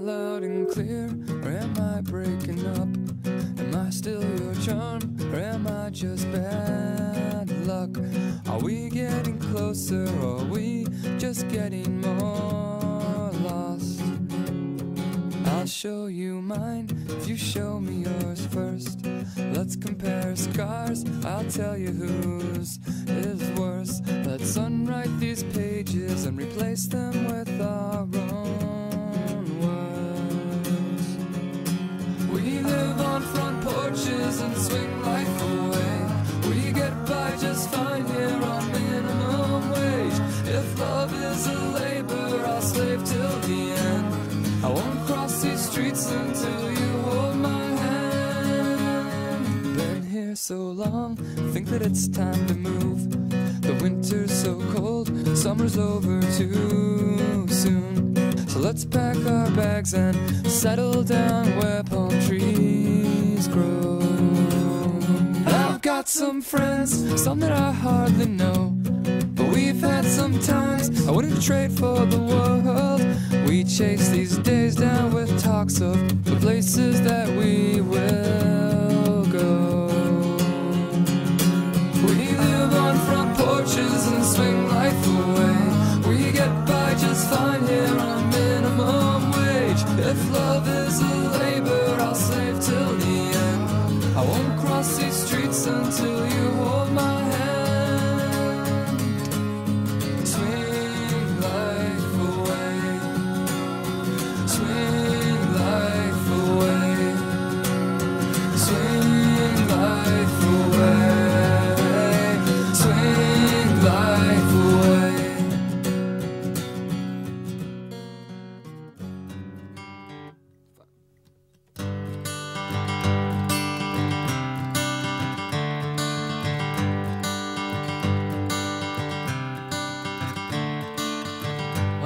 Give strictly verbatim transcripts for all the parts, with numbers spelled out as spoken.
loud and clear, or am I breaking up? Am I still your charm, or am I just bad luck? Are we getting closer, or are we just getting more lost? I'll show you mine if you show me yours first. Let's compare scars, I'll tell you whose is worse. Let's unwrite these pages and replace them with our own words. We live on front porches and swing life away. We get by just fine here on minimum wage. If love is a labor, I'll slave till the end. I won't cross these streets until you hold my hand. Been here so long, think that it's time to move. The winter's so cold, summer's over too soon. So let's pack our bags and settle down where palm trees grow. I've got some friends, some that I hardly know, but we've had some times I wouldn't trade for the world. We chase these days down with talks of the places that we will go. We live on front porches and swing life away. We get by just fine here on minimum wage. If love is a labor, I'll slave till the end. I won't cross these streets until you hold my hand. Swing life away. Swing life away. Swing life away.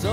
So